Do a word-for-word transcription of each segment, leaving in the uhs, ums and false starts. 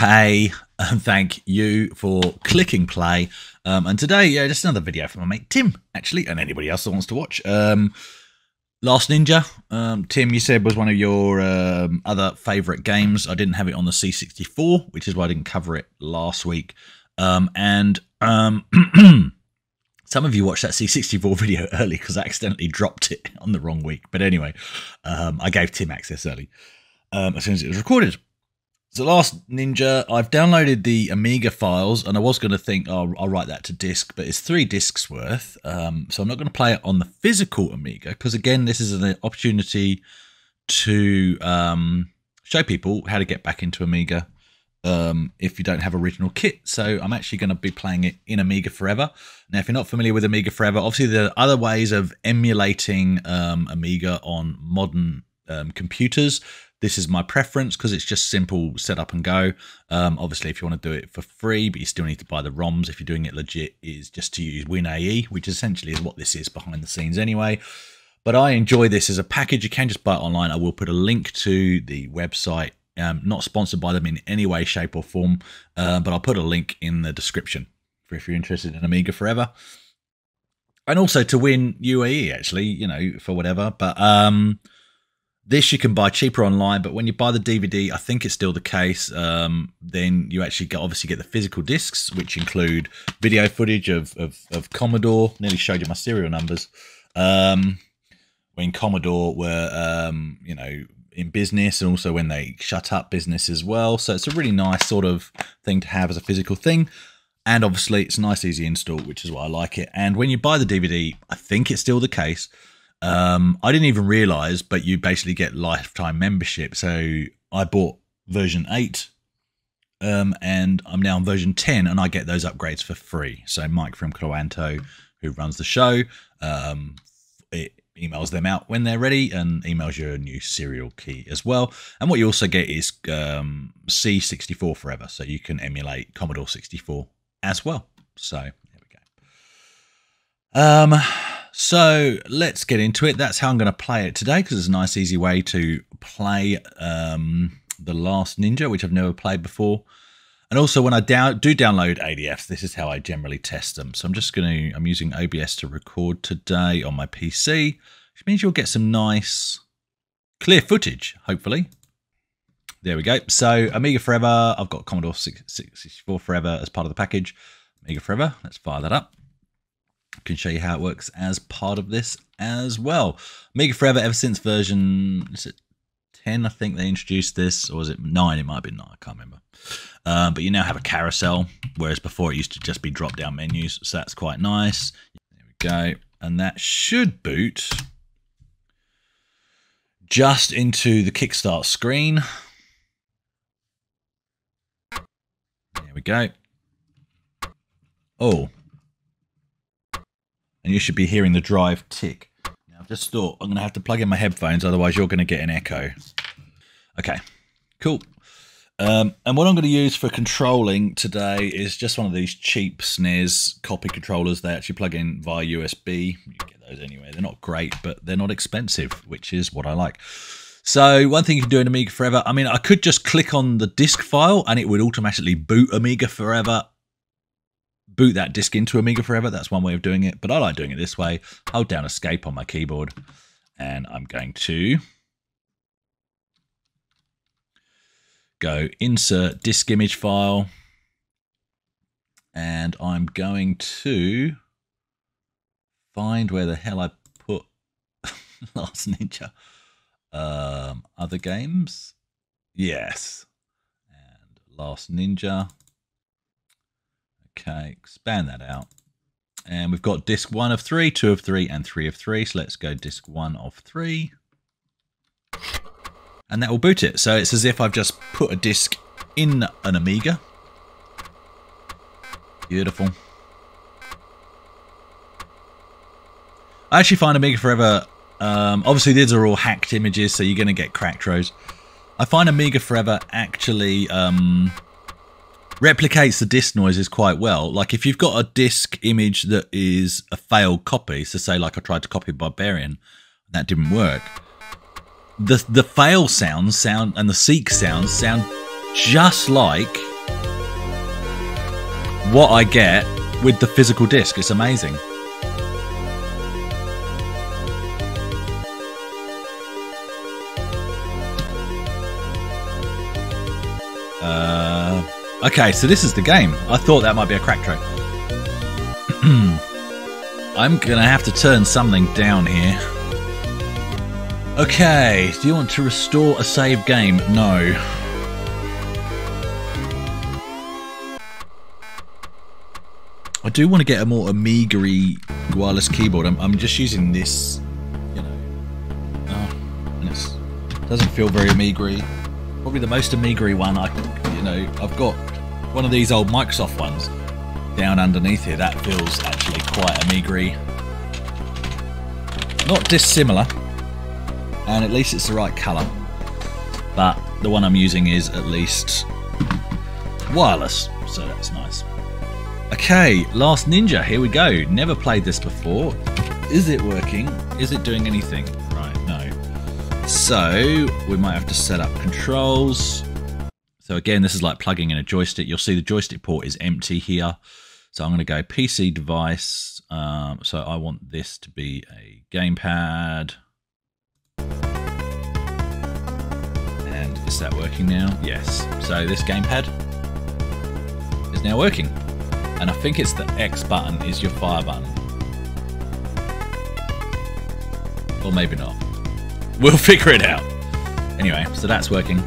Hey, and thank you for clicking play. Um, and today, yeah, just another video from my mate Tim, actually, and anybody else that wants to watch. Um, Last Ninja, um, Tim, you said was one of your um, other favourite games. I didn't have it on the C sixty-four, which is why I didn't cover it last week. Um, and um, some of you watched that C sixty-four video early because I accidentally dropped it on the wrong week. But anyway, um, I gave Tim access early um, as soon as it was recorded. So Last Ninja, I've downloaded the Amiga files, and I was going to think oh, I'll write that to disc, but it's three discs worth, um, so I'm not going to play it on the physical Amiga, because again, this is an opportunity to um, show people how to get back into Amiga um, if you don't have original kit. So I'm actually going to be playing it in Amiga Forever. Now, if you're not familiar with Amiga Forever, obviously there are other ways of emulating um, Amiga on modern um, computers. This is my preference because it's just simple set up and go. Um, obviously, if you want to do it for free, but you still need to buy the ROMs if you're doing it legit, is just to use WinUAE, which essentially is what this is behind the scenes anyway. But I enjoy this as a package. You can just buy it online. I will put a link to the website. Um, not sponsored by them in any way, shape or form, uh, but I'll put a link in the description for if you're interested in Amiga Forever. And also to WinUAE, actually, you know, for whatever. But... Um, This you can buy cheaper online, but when you buy the D V D, I think it's still the case, um, then you actually get, obviously get the physical discs, which include video footage of, of, of Commodore. Nearly showed you my serial numbers. Um, when Commodore were, um, you know, in business, and also when they shut up business as well. So it's a really nice sort of thing to have as a physical thing. And obviously it's a nice, easy install, which is why I like it. And when you buy the D V D, I think it's still the case. Um, I didn't even realize, but you basically get lifetime membership. So I bought version eight, um, and I'm now on version ten, and I get those upgrades for free. So Mike from Cloanto, who runs the show, um, it emails them out when they're ready and emails you a new serial key as well. And what you also get is um, C sixty-four Forever, so you can emulate Commodore sixty-four as well. So there we go. Um... So let's get into it. That's how I'm going to play it today, because it's a nice, easy way to play um, The Last Ninja, which I've never played before. And also, when I do, do download A D Fs, this is how I generally test them. So I'm just going to, I'm using O B S to record today on my P C, which means you'll get some nice, clear footage, hopefully. There we go. So Amiga Forever, I've got Commodore sixty-four Forever as part of the package. Amiga Forever, let's fire that up. Can show you how it works as part of this as well. Amiga Forever, ever since version, is it ten? I think they introduced this, or was it nine? It might have been nine, I can't remember. Uh, but you now have a carousel, whereas before it used to just be drop-down menus, so that's quite nice. There we go, and that should boot just into the Kickstart screen. There we go. Oh. And you should be hearing the drive tick. Now, I've just thought I'm going to have to plug in my headphones, otherwise you're going to get an echo. Okay, cool. Um, and what I'm going to use for controlling today is just one of these cheap S N E S copy controllers. They actually plug in via U S B. You can get those anyway. They're not great, but they're not expensive, which is what I like. So one thing you can do in Amiga Forever, I mean, I could just click on the disc file and it would automatically boot Amiga Forever, boot that disc into Amiga Forever. That's one way of doing it, but I like doing it this way. Hold down escape on my keyboard, and I'm going to go insert disk image file, and I'm going to find where the hell I put Last Ninja. Um, other games? Yes. And Last Ninja. Okay, expand that out. And we've got disc one of three, two of three, and three of three. So let's go disc one of three. And that will boot it. So it's as if I've just put a disc in an Amiga. Beautiful. I actually find Amiga Forever, um, obviously these are all hacked images, so you're going to get cracked rows. I find Amiga Forever actually... Um, replicates the disk noises quite well. Like if you've got a disk image that is a failed copy, so say like I tried to copy Barbarian, and that didn't work. The the fail sounds sound and the seek sounds sound just like what I get with the physical disc. It's amazing. Uh, okay, so this is the game. I thought that might be a crack track. I'm gonna have to turn something down here. Okay, do you want to restore a save game? No. I do want to get a more Amiga-y wireless keyboard. I'm, I'm just using this, you know. Oh, and it's, it doesn't feel very Amiga-y. Probably the most Amiga-y one I can, you know, I've got one of these old Microsoft ones down underneath here. That feels actually quite Amiga-y. Not dissimilar, and at least it's the right colour. But the one I'm using is at least wireless, so that's nice. Okay, Last Ninja, here we go. Never played this before. Is it working? Is it doing anything? Right, no. So, we might have to set up controls. So again, this is like plugging in a joystick. You'll see the joystick port is empty here. So I'm gonna go P C device. Um, so I want this to be a gamepad. And is that working now? Yes. So this gamepad is now working. And I think it's the X button is your fire button. Or maybe not. We'll figure it out. Anyway, so that's working.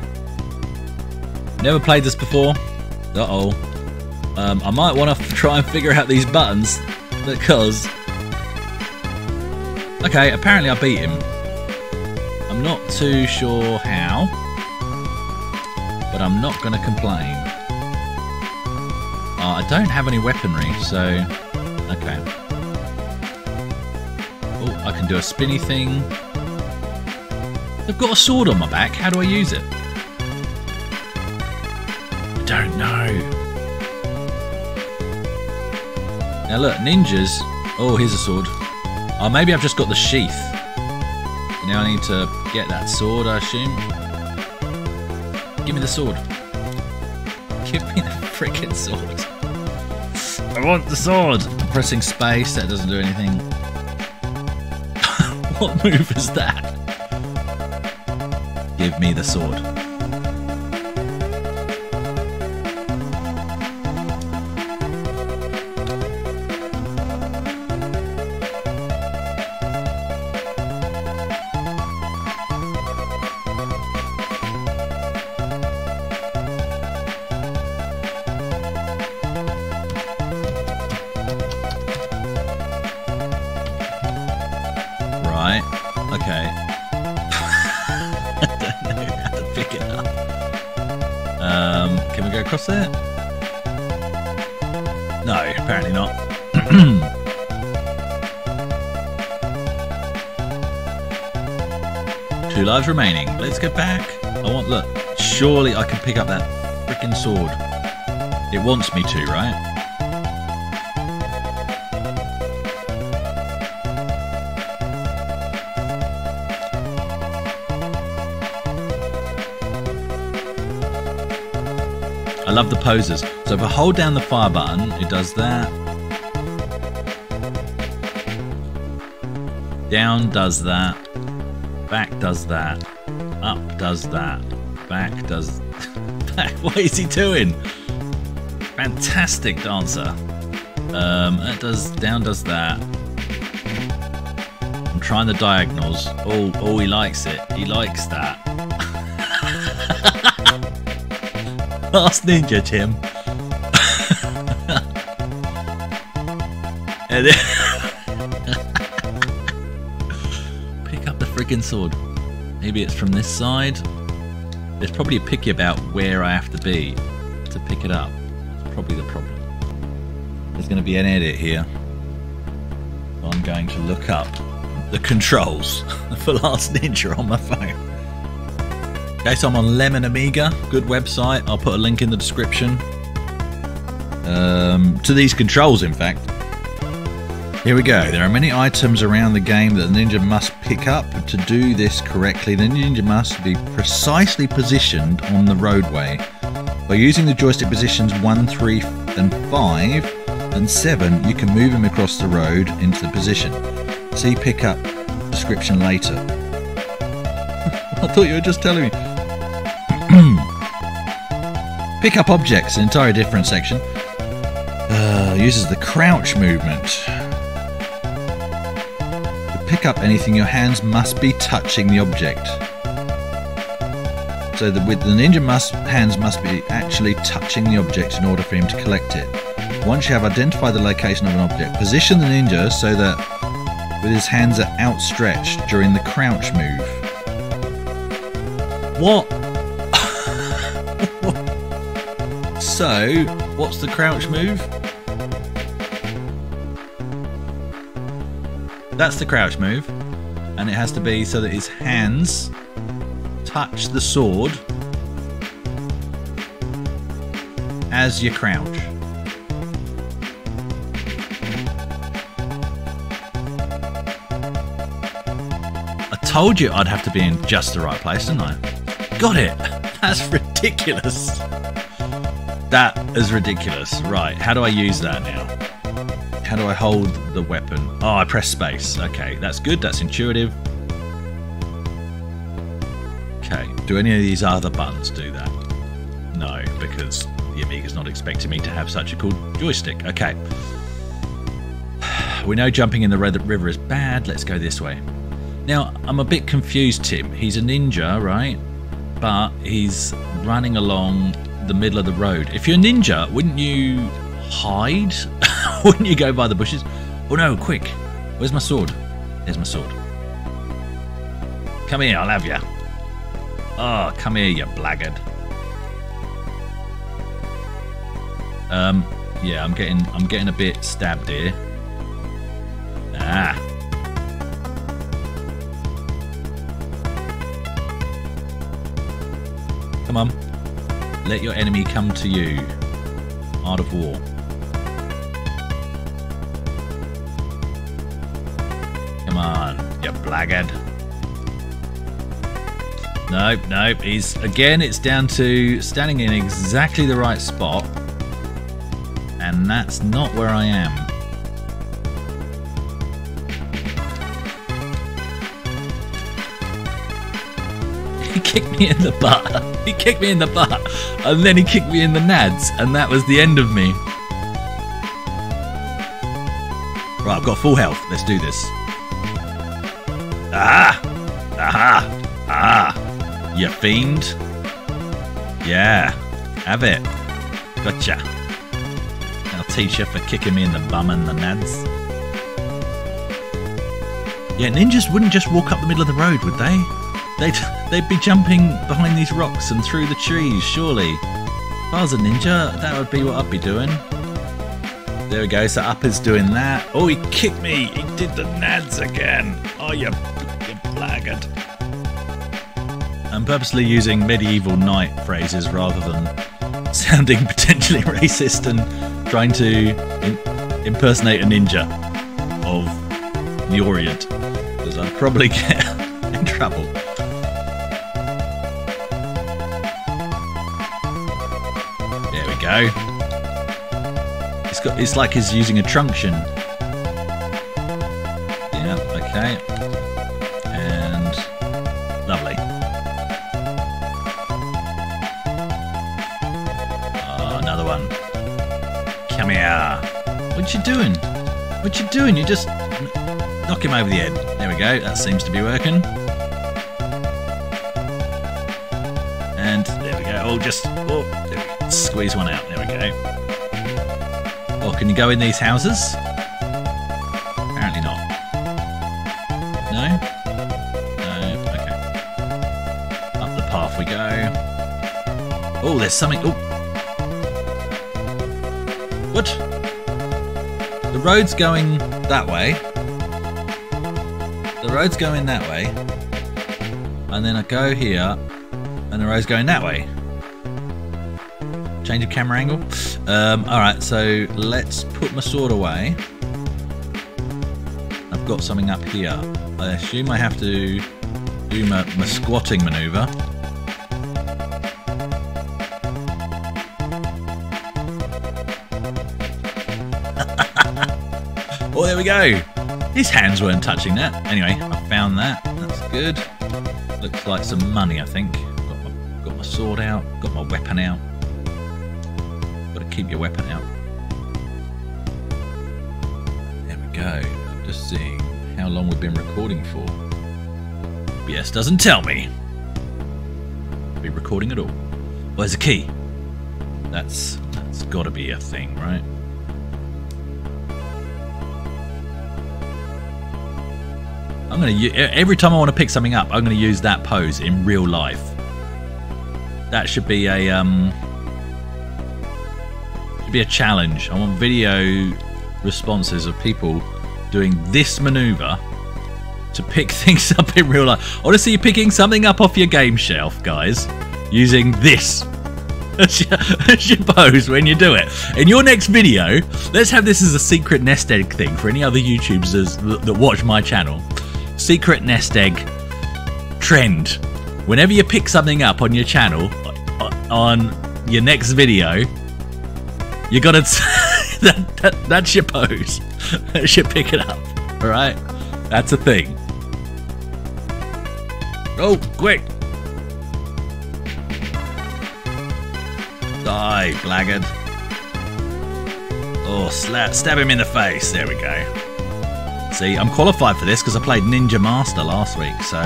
Never played this before. Uh-oh. Um, I might want to try and figure out these buttons, because... Okay, apparently I beat him. I'm not too sure how, but I'm not going to complain. Uh, I don't have any weaponry, so... Okay. Oh, I can do a spinny thing. I've got a sword on my back. How do I use it? I don't know. Now look, ninjas... Oh, here's a sword. Oh, maybe I've just got the sheath. Now I need to get that sword, I assume. Give me the sword. Give me the frickin' sword. I want the sword! I'm pressing space, that doesn't do anything. What move is that? Give me the sword. Two lives remaining. Let's go back. I want, look, surely I can pick up that frickin' sword. It wants me to, right? I love the poses. So if I hold down the fire button, it does that. Down does that. Back does that, up does that, back does back. What is he doing? Fantastic dancer. Um, that does, down does that. I'm trying the diagonals. Oh, oh, he likes it. He likes that. Last Ninja, Tim. And then friggin' sword. Maybe it's from this side. There's probably a picky about where I have to be to pick it up. That's probably the problem. There's going to be an edit here. So I'm going to look up the controls for Last Ninja on my phone. Okay, so I'm on Lemon Amiga. Good website. I'll put a link in the description. Um, to these controls, in fact. Here we go. There are many items around the game that the ninja must pick up. To do this correctly, the ninja must be precisely positioned on the roadway. By using the joystick positions one, three, and five, and seven, you can move him across the road into the position. See pickup description later. I thought you were just telling me. Pick up objects, an entirely different section. Uh, uses the crouch movement. To pick up anything, your hands must be touching the object. So the, with the ninja must, hands must be actually touching the object in order for him to collect it. Once you have identified the location of an object, position the ninja so that with his hands are outstretched during the crouch move. What? So, what's the crouch move? That's the crouch move. And it has to be so that his hands touch the sword as you crouch. I told you I'd have to be in just the right place, didn't I? Got it! That's ridiculous! That is ridiculous. Right, how do I use that now? How do I hold the weapon? Oh, I press space. Okay, that's good, that's intuitive. Okay, do any of these other buttons do that? No, because the Amiga's not expecting me to have such a cool joystick. Okay. We know jumping in the river is bad. Let's go this way. Now, I'm a bit confused, Tim. He's a ninja, right? But he's running along the middle of the road. If you're a ninja, wouldn't you hide? Wouldn't you go by the bushes? Oh no, quick. Where's my sword? There's my sword. Come here, I'll have you. Oh, come here, you blackguard. Um, yeah, I'm getting I'm getting a bit stabbed here. Ah. Come on. Let your enemy come to you. Art of War. Come on, you blackguard. Nope, nope. He's again, it's down to standing in exactly the right spot. And that's not where I am. He kicked me in the butt. He kicked me in the butt. And then he kicked me in the nads. And that was the end of me. Right, I've got full health. Let's do this. Ah! Aha! Ah! You fiend. Yeah. Have it. Gotcha. I'll teach you for kicking me in the bum and the nads. Yeah, ninjas wouldn't just walk up the middle of the road, would they? They'd, they'd be jumping behind these rocks and through the trees, surely. If I was a ninja, that would be what I'd be doing. There we go, so up is doing that. Oh, he kicked me! He did the nads again! Oh, you, you blackguard. I'm purposely using medieval knight phrases rather than sounding potentially racist and trying to in impersonate a ninja of the Orient. Because I'd probably get in trouble. Go. It's got. It's like he's using a truncheon. Yeah. Okay. And lovely. Oh, another one. Come here. What you doing? What you doing? You just knock him over the head. There we go. That seems to be working. And there we go. Oh, just. Oh. There we go. Squeeze one out. There we go. Oh, can you go in these houses? Apparently not. No? No. Okay. Up the path we go. Oh, there's something. Oh. What? The road's going that way. The road's going that way. And then I go here. And the road's going that way. Change of camera angle. Um, Alright, so let's put my sword away. I've got something up here. I assume I have to do my, my squatting manoeuvre. Oh, there we go. His hands weren't touching that. Anyway, I found that. That's good. Looks like some money, I think. Got my, got my sword out. Got my weapon out. Got to keep your weapon out. There we go. I'm just seeing how long we've been recording for. B S doesn't tell me. Be recording at all. Where's the key? That's that's got to be a thing, right? I'm gonna every time I want to pick something up, I'm gonna use that pose in real life. That should be a um, should be a challenge. I want video responses of people doing this maneuver to pick things up in real life. Honestly, you're picking something up off your game shelf, guys, using this as your, as your pose when you do it. In your next video, let's have this as a secret nest egg thing for any other YouTubers that, that watch my channel. Secret nest egg trend. Whenever you pick something up on your channel, on your next video, you gotta, that, that, that's your pose. That's your pick it up, all right? That's a thing. Oh, quick! Die, blackguard. Oh, slap, stab him in the face. There we go. See, I'm qualified for this because I played Ninja Master last week, so...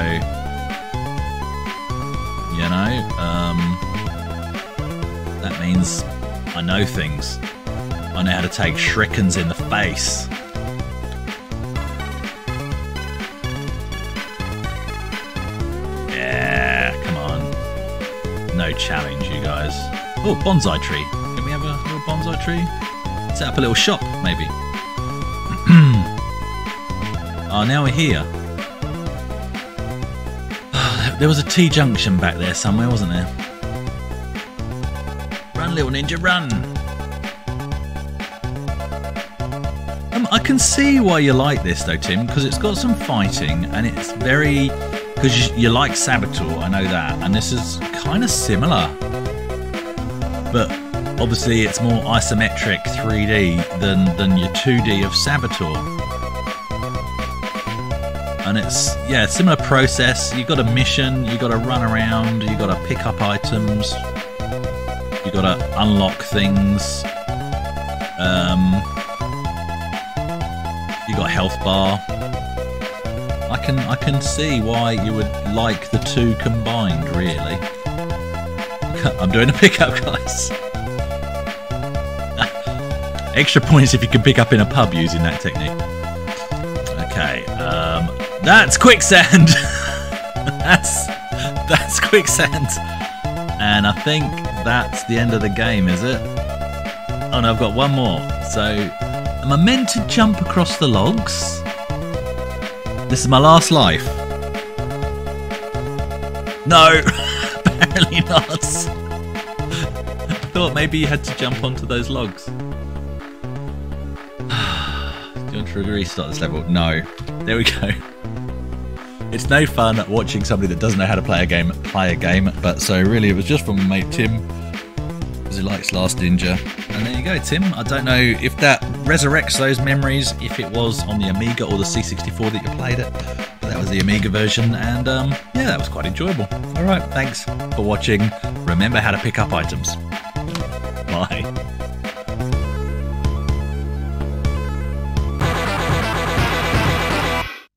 You know, um... that means I know things. I know how to take shurikens in the face. Challenge, you guys. Oh, bonsai tree. Can we have a little bonsai tree? Set up a little shop, maybe. Oh, now we're here. There was a T-junction back there somewhere, wasn't there? Run, little ninja, run! Um, I can see why you like this, though, Tim, because it's got some fighting, and it's very... Because you like Saboteur, I know that, and this is kind of similar, but obviously it's more isometric three D than than your two D of Saboteur, and it's yeah similar process. You got a mission, you got to run around, you got to pick up items, you got to unlock things, um, you got a health bar. I can I can see why you would like the two combined, really. I'm doing a pickup, guys. Extra points if you can pick up in a pub using that technique. Okay, um, that's quicksand. that's that's quicksand, and I think that's the end of the game, is it? Oh no, I've got one more. So, am I meant to jump across the logs? This is my last life. No, apparently not. I thought maybe you had to jump onto those logs. Do you want to restart this level? No. There we go. It's no fun watching somebody that doesn't know how to play a game play a game. But so really, it was just from my mate Tim, because he likes Last Ninja. And there you go, Tim. I don't know if that resurrects those memories, if it was on the Amiga or the C sixty-four that you played it, but that was the Amiga version, and um, yeah, that was quite enjoyable. Alright, thanks for watching. Remember how to pick up items. Bye.